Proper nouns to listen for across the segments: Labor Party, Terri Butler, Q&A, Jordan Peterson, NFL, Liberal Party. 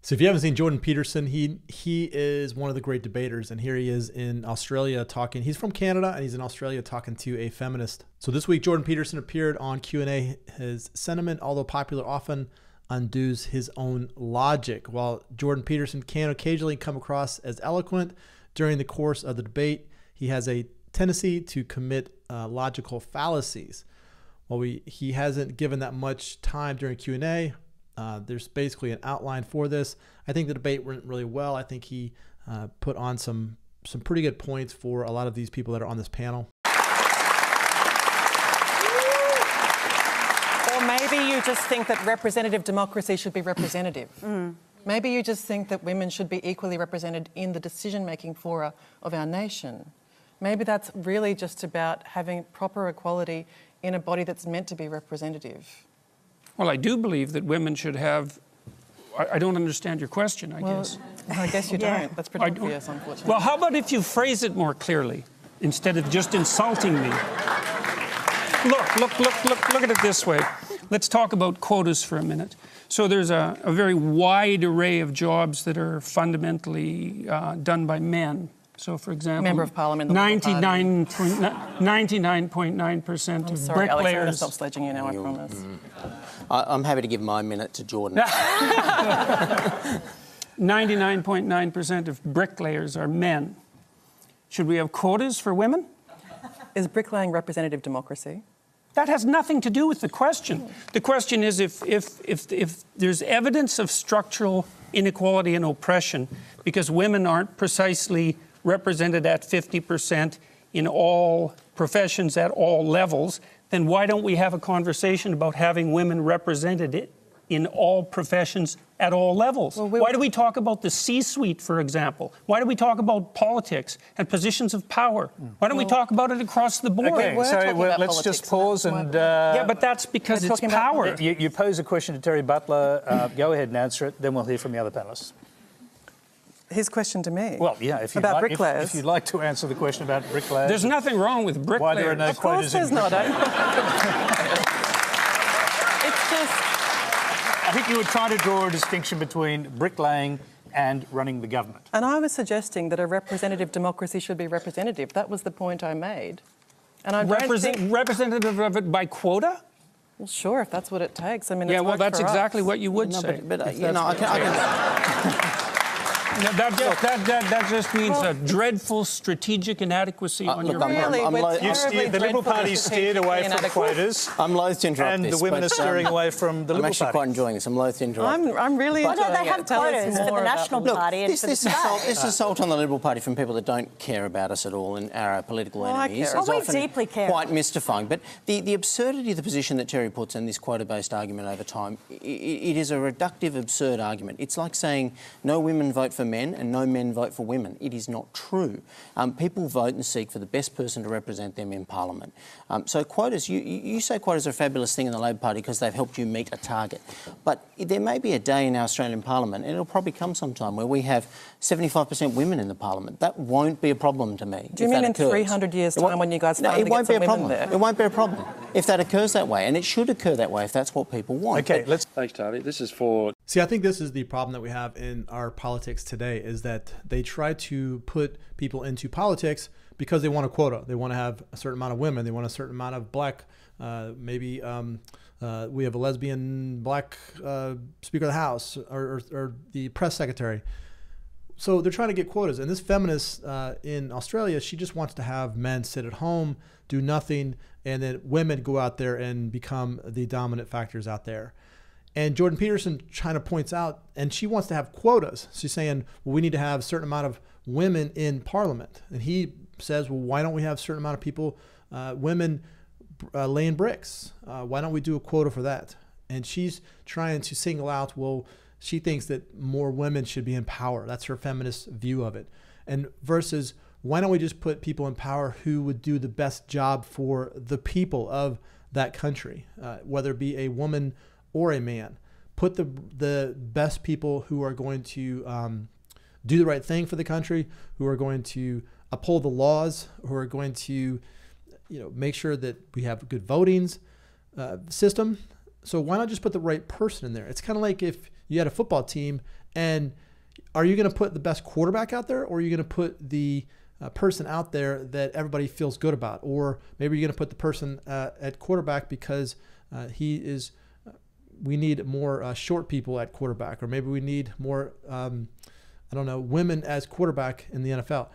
So if you haven't seen Jordan Peterson, he is one of the great debaters, and here he is in Australia talking. He's from Canada, and he's in Australia talking to a feminist. So this week, Jordan Peterson appeared on Q&A. His sentiment, although popular, often undoes his own logic. While Jordan Peterson can occasionally come across as eloquent during the course of the debate, he has a tendency to commit logical fallacies. While he hasn't given that much time during Q&A, there's basically an outline for this. I think the debate went really well. I think he put on some pretty good points for a lot of these people that are on this panel. Or maybe you just think that representative democracy should be representative. Maybe you just think that women should be equally represented in the decision-making fora of our nation. Maybe that's really just about having proper equality in a body that's meant to be representative. Well, I do believe that women should have... I don't understand your question, I guess. I guess you don't. That's pretty obvious, unfortunately. Well, how about if you phrase it more clearly, instead of just insulting me? Look at it this way. Let's talk about quotas for a minute. So there's a very wide array of jobs that are fundamentally done by men. So, for example, Member of Parliament, 99.9% of bricklayers. Alex, I'm going to stop sledging you now, I promise. I'm happy to give my minute to Jordan. 99.9% of bricklayers are men. Should we have quotas for women? Is bricklaying representative democracy? That has nothing to do with the question. The question is if there's evidence of structural inequality and oppression because women aren't precisely represented at 50% in all professions at all levels, then why don't we have a conversation about having women represented in all professions at all levels? Well, why do we talk about the C-suite, for example? Why do we talk about politics and positions of power? Why don't we talk about it across the board? Okay, so let's just pause and... yeah, but that's because it's power. You pose a question to Terri Butler, go ahead and answer it, then we'll hear from the other panellists. His question to me. Well, yeah, if you'd like to answer the question about bricklayers. There's nothing wrong with bricklayers. Why there are no quotas in bricklayers. Of course there's not. It's just... I think you were trying to draw a distinction between bricklaying and running the government. And I was suggesting that a representative democracy should be representative. That was the point I made. And I representative of it by quota? Well, sure, if that's what it takes. I mean, yeah, well, that's exactly what you would say. But you know, I can... No, that just means a dreadful strategic inadequacy on your part. The Liberal Party steered away from quotas. I'm loath to interrupt this. And the women are steering away from the Liberal Party. I'm actually quite enjoying this. I'm loath to interrupt. I'm really enjoying it. They have quotas for the National Party and for the state. This assault on the Liberal Party from people that don't care about us at all and are our political enemies is often quite mystifying. But the absurdity of the position that Terry puts in this quota-based argument over time, it is a reductive, absurd argument. It's like saying no women vote for men and no men vote for women. It is not true. People vote and seek for the best person to represent them in Parliament. So quotas, you say quotas are a fabulous thing in the Labor Party because they've helped you meet a target. But there may be a day in our Australian Parliament, and it'll probably come sometime, where we have 75% women in the Parliament. That won't be a problem to me. Do you mean in 300 years' time when you guys finally get some women there? It won't be a problem if that occurs that way, and it should occur that way if that's what people want. Okay, let's... Thanks, Tony. This is for... See, I think this is the problem that we have in our politics today, is that they try to put people into politics because they want a quota. They want to have a certain amount of women. They want a certain amount of black. Maybe we have a lesbian black Speaker of the House or the press secretary. So they're trying to get quotas. And this feminist in Australia, she just wants to have men sit at home, do nothing, and then women go out there and become the dominant factors out there. And Jordan Peterson kind of points out, and she wants to have quotas. She's saying, well, we need to have a certain amount of women in Parliament. And he says, well, why don't we have a certain amount of people, women laying bricks? Why don't we do a quota for that? And she's trying to single out, well, she thinks that more women should be in power. That's her feminist view of it. And versus, why don't we just put people in power who would do the best job for the people of that country, whether it be a woman or a man. Put the best people who are going to do the right thing for the country, who are going to uphold the laws, who are going to, you know, make sure that we have a good voting system. So why not just put the right person in there? It's kind of like if you had a football team And are you going to put the best quarterback out there, or are you going to put the person out there that everybody feels good about? Or maybe you're going to put the person at quarterback because he is, we need more short people at quarterback, or maybe we need more, I don't know, women as quarterback in the NFL.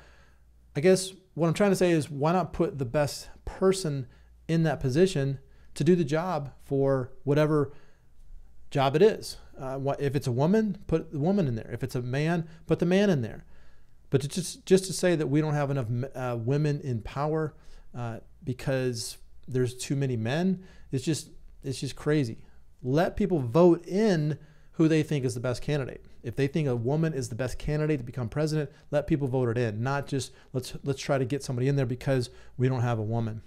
I guess what I'm trying to say is, why not put the best person in that position to do the job for whatever job it is? If it's a woman, put the woman in there. If it's a man, put the man in there. But just to say that we don't have enough women in power because there's too many men, it's just crazy. Let people vote in who they think is the best candidate. If they think a woman is the best candidate to become president, let people vote it in, not just let's try to get somebody in there because we don't have a woman.